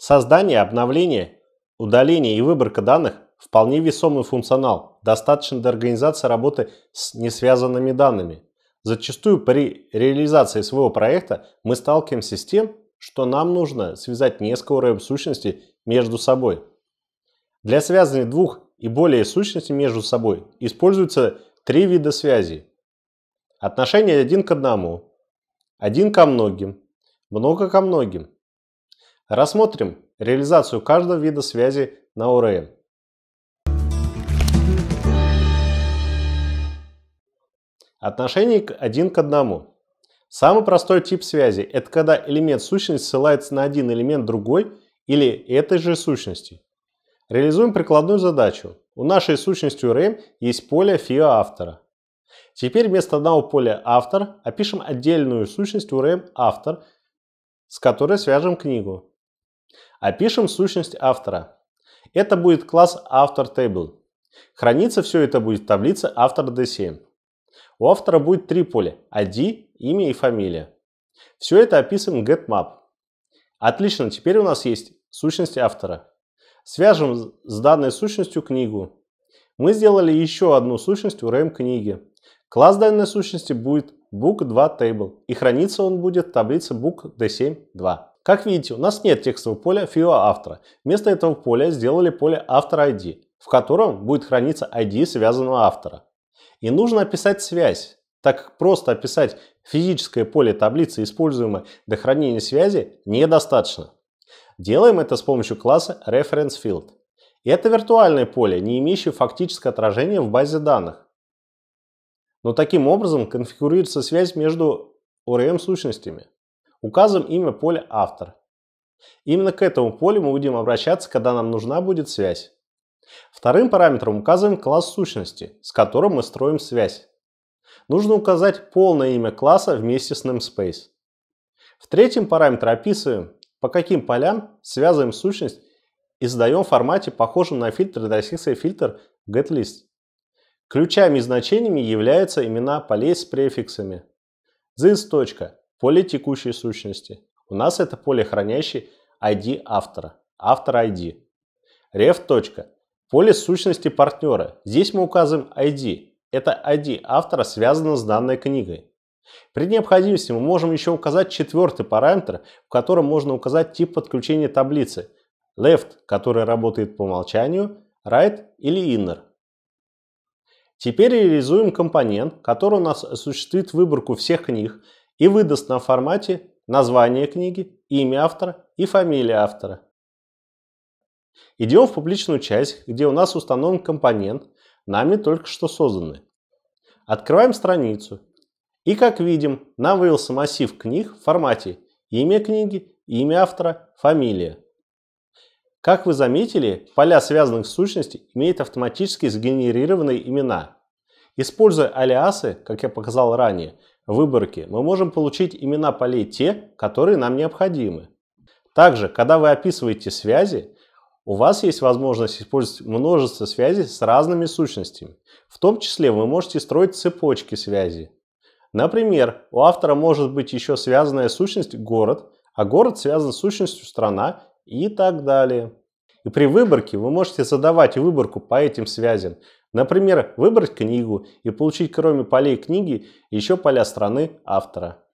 Создание, обновление, удаление и выборка данных – вполне весомый функционал, достаточно для организации работы с несвязанными данными. Зачастую при реализации своего проекта мы сталкиваемся с тем, что нам нужно связать несколько уровней сущностей между собой. Для связания двух и более сущностей между собой используются три вида связи. Отношения один к одному, один ко многим, много ко многим. Рассмотрим реализацию каждого вида связи на ORM. Отношение один к одному. Самый простой тип связи – это когда элемент сущности ссылается на один элемент другой или этой же сущности. Реализуем прикладную задачу. У нашей сущности ORM есть поле FIO автора. Теперь вместо одного поля автор опишем отдельную сущность ORM автор, с которой свяжем книгу. Опишем сущность автора. Это будет класс AuthorTable. Хранится все это будет в таблице автор D7. У автора будет три поля – ID, имя и фамилия. Все это описываем в getMap. Отлично, теперь у нас есть сущность автора. Свяжем с данной сущностью книгу. Мы сделали еще одну сущность ORM книги. Класс данной сущности будет book2table, и хранится он будет в таблице book d7.2. Как видите, у нас нет текстового поля FIO автора. Вместо этого поля сделали поле автор ID, в котором будет храниться ID связанного автора. И нужно описать связь, так как просто описать физическое поле таблицы, используемое для хранения связи, недостаточно. Делаем это с помощью класса ReferenceField. Это виртуальное поле, не имеющее фактического отражения в базе данных. Но таким образом конфигурируется связь между ORM-сущностями. Указываем имя поля автор. Именно к этому полю мы будем обращаться, когда нам нужна будет связь. Вторым параметром указываем класс сущности, с которым мы строим связь. Нужно указать полное имя класса вместе с namespace. В третьем параметре описываем, по каким полям связываем сущность и задаем в формате, похожем на фильтр и досекция фильтр в GetList. Ключами и значениями являются имена полей с префиксами. This. Поле текущей сущности. У нас это поле, хранящее ID автора. Автор ID. Ref. Поле сущности партнера. Здесь мы указываем ID. Это ID автора связано с данной книгой. При необходимости мы можем еще указать четвертый параметр, в котором можно указать тип подключения таблицы. Left, который работает по умолчанию, Right или Inner. Теперь реализуем компонент, который у нас осуществит выборку всех книг и выдаст нам в формате название книги, имя автора и фамилия автора. Идем в публичную часть, где у нас установлен компонент, нами только что созданный. Открываем страницу. И, как видим, нам вывелся массив книг в формате имя книги, имя автора, фамилия. Как вы заметили, поля связанных сущностей имеют автоматически сгенерированные имена. Используя алиасы, как я показал ранее, в выборке, мы можем получить имена полей те, которые нам необходимы. Также, когда вы описываете связи, у вас есть возможность использовать множество связей с разными сущностями. В том числе вы можете строить цепочки связей. Например, у автора может быть еще связанная сущность город, а город связан с сущностью страна, и так далее. И при выборке вы можете задавать выборку по этим связям. Например, выбрать книгу и получить кроме полей книги еще поля страны автора.